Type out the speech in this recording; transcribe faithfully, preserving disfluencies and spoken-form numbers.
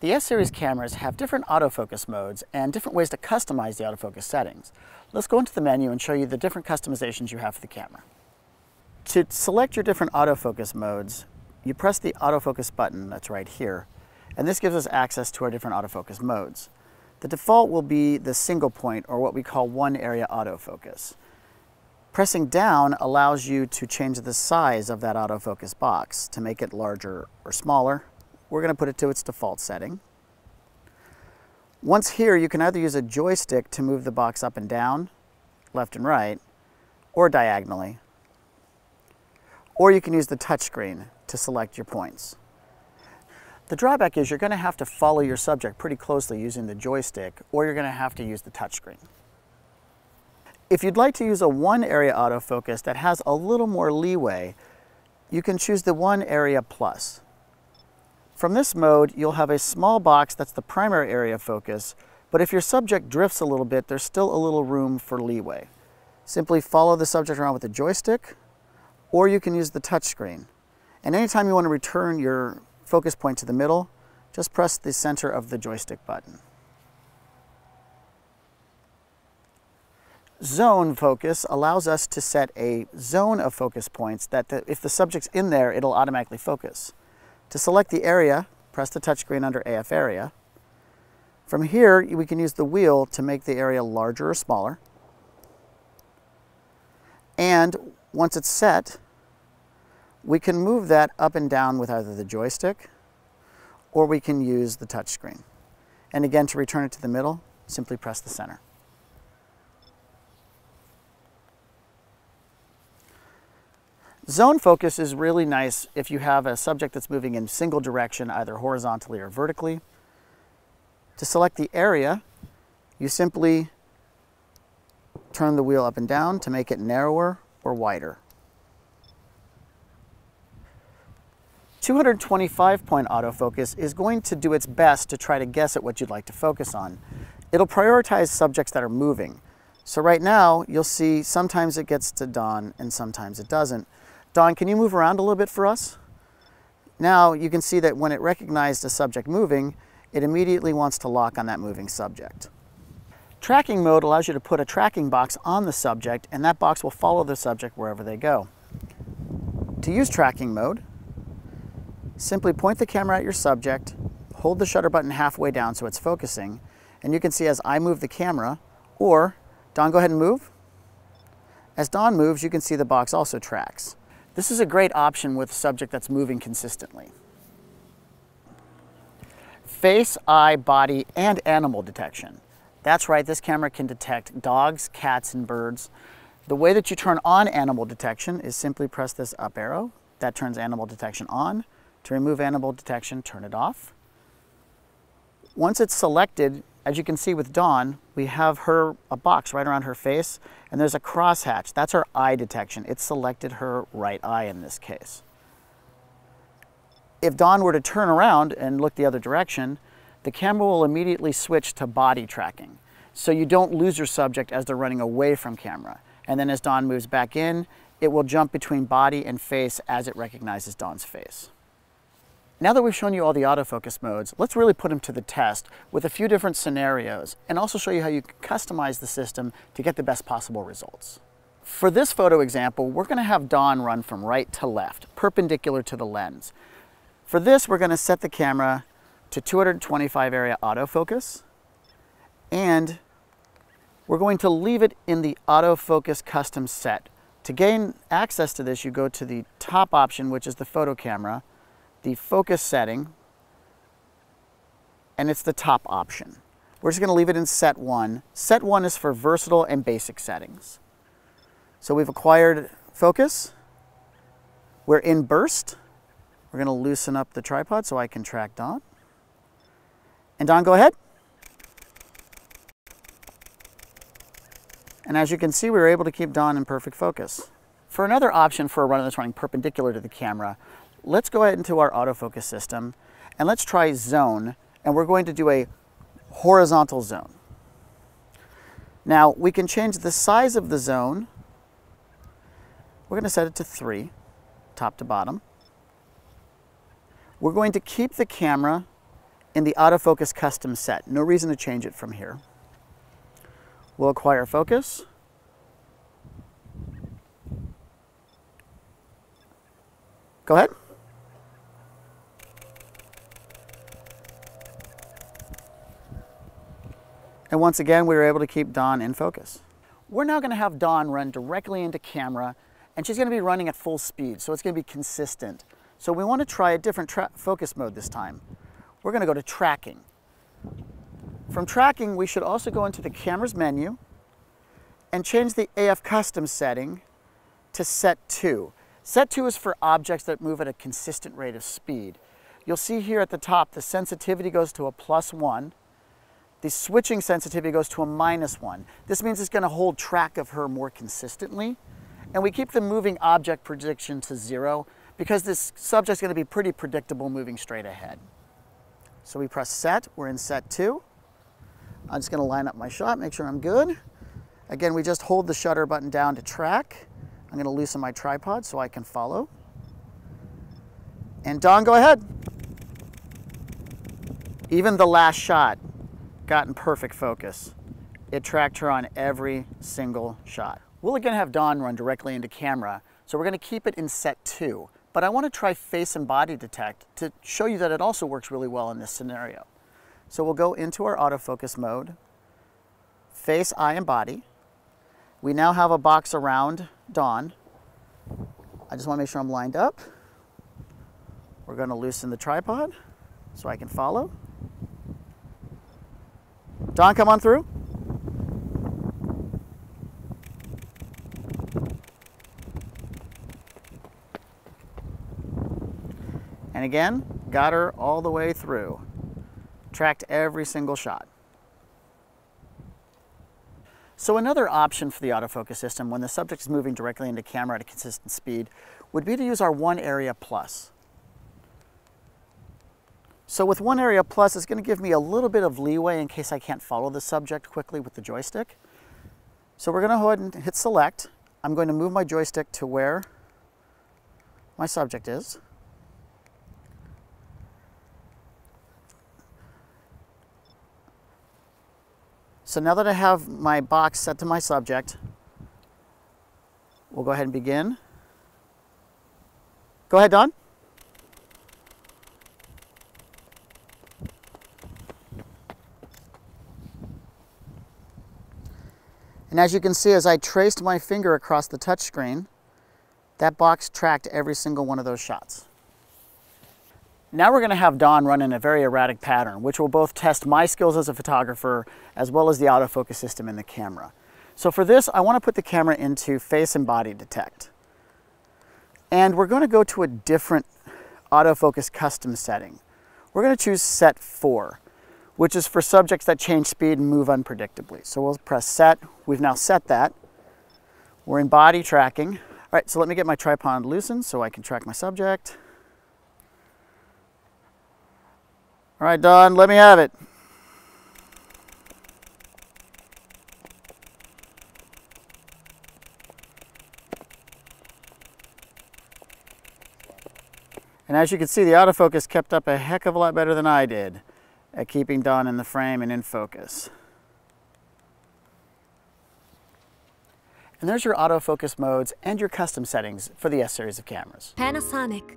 The S-Series cameras have different autofocus modes and different ways to customize the autofocus settings. Let's go into the menu and show you the different customizations you have for the camera. To select your different autofocus modes, you press the autofocus button that's right here, and this gives us access to our different autofocus modes. The default will be the single point, or what we call one area autofocus. Pressing down allows you to change the size of that autofocus box to make it larger or smaller. We're going to put it to its default setting. Once here, you can either use a joystick to move the box up and down, left and right, or diagonally. Or you can use the touchscreen to select your points. The drawback is you're going to have to follow your subject pretty closely using the joystick, or you're going to have to use the touchscreen. If you'd like to use a one area autofocus that has a little more leeway, you can choose the one area plus. From this mode, you'll have a small box that's the primary area of focus, but if your subject drifts a little bit, there's still a little room for leeway. Simply follow the subject around with a joystick, or you can use the touchscreen. And anytime you want to return your focus point to the middle, just press the center of the joystick button. Zone focus allows us to set a zone of focus points that the, if the subject's in there, it'll automatically focus. To select the area, press the touchscreen under A F area. From here, we can use the wheel to make the area larger or smaller. And once it's set, we can move that up and down with either the joystick or we can use the touchscreen. And again, to return it to the middle, simply press the center. Zone focus is really nice if you have a subject that's moving in single direction, either horizontally or vertically. To select the area, you simply turn the wheel up and down to make it narrower or wider. two hundred twenty-five point autofocus is going to do its best to try to guess at what you'd like to focus on. It'll prioritize subjects that are moving. So right now, you'll see sometimes it gets to Don and sometimes it doesn't. Don, can you move around a little bit for us? Now you can see that when it recognized a subject moving, it immediately wants to lock on that moving subject. Tracking mode allows you to put a tracking box on the subject, and that box will follow the subject wherever they go. To use tracking mode, simply point the camera at your subject, hold the shutter button halfway down so it's focusing, and you can see as I move the camera, or Don, go ahead and move. As Don moves, you can see the box also tracks. This is a great option with a subject that's moving consistently. Face, eye, body, and animal detection. That's right, this camera can detect dogs, cats, and birds. The way that you turn on animal detection is simply press this up arrow. That turns animal detection on. To remove animal detection, turn it off. Once it's selected, as you can see with Dawn, we have her a box right around her face, and there's a crosshatch. That's her eye detection. It selected her right eye in this case. If Dawn were to turn around and look the other direction, the camera will immediately switch to body tracking, so you don't lose your subject as they're running away from camera. And then as Dawn moves back in, it will jump between body and face as it recognizes Dawn's face. Now that we've shown you all the autofocus modes, let's really put them to the test with a few different scenarios and also show you how you can customize the system to get the best possible results. For this photo example, we're going to have Dawn run from right to left, perpendicular to the lens. For this, we're going to set the camera to two hundred twenty-five area autofocus, and we're going to leave it in the autofocus custom set. To gain access to this, you go to the top option, which is the photo camera, the focus setting, and it's the top option. We're just going to leave it in set one. Set one is for versatile and basic settings. So we've acquired focus. We're in burst. We're going to loosen up the tripod so I can track Don. And Don, go ahead. And as you can see, we were able to keep Don in perfect focus. For another option for a runner that's running perpendicular to the camera, let's go ahead into our autofocus system and let's try zone, and we're going to do a horizontal zone. Now we can change the size of the zone. We're going to set it to three, top to bottom. We're going to keep the camera in the autofocus custom set. No reason to change it from here. We'll acquire focus. Go ahead. And once again, we were able to keep Dawn in focus. We're now going to have Dawn run directly into camera, and she's going to be running at full speed, so it's going to be consistent. So we want to try a different tra focus mode this time. We're going to go to tracking. From tracking, we should also go into the camera's menu and change the A F custom setting to set two. set two is for objects that move at a consistent rate of speed. You'll see here at the top, the sensitivity goes to a plus one. The switching sensitivity goes to a minus one. This means it's going to hold track of her more consistently. And we keep the moving object prediction to zero because this subject's going to be pretty predictable moving straight ahead. So we press set, we're in set two. I'm just going to line up my shot, make sure I'm good. Again, we just hold the shutter button down to track. I'm going to loosen my tripod so I can follow. And Dawn, go ahead. Even the last shot got in perfect focus. It tracked her on every single shot. We'll again have Dawn run directly into camera, so we're going to keep it in set two. But I want to try face and body detect to show you that it also works really well in this scenario. So we'll go into our autofocus mode, face, eye, and body. We now have a box around Dawn. I just want to make sure I'm lined up. We're going to loosen the tripod so I can follow. Dawn, come on through. And again, got her all the way through. Tracked every single shot. So another option for the autofocus system when the subject is moving directly into camera at a consistent speed would be to use our one area plus. So with one area plus, it's going to give me a little bit of leeway in case I can't follow the subject quickly with the joystick. So we're going to go ahead and hit select. I'm going to move my joystick to where my subject is. So now that I have my box set to my subject, we'll go ahead and begin. Go ahead, Dawn. And as you can see, as I traced my finger across the touchscreen, that box tracked every single one of those shots. Now we're going to have Dawn run in a very erratic pattern, which will both test my skills as a photographer as well as the autofocus system in the camera. So for this, I want to put the camera into face and body detect. And we're going to go to a different autofocus custom setting. We're going to choose set four. Which is for subjects that change speed and move unpredictably. So we'll press set. We've now set that. We're in body tracking. All right, so let me get my tripod loosened so I can track my subject. All right, Dawn, let me have it. And as you can see, the autofocus kept up a heck of a lot better than I did at keeping Dawn in the frame and in focus. And there's your autofocus modes and your custom settings for the S-Series of cameras. Panasonic.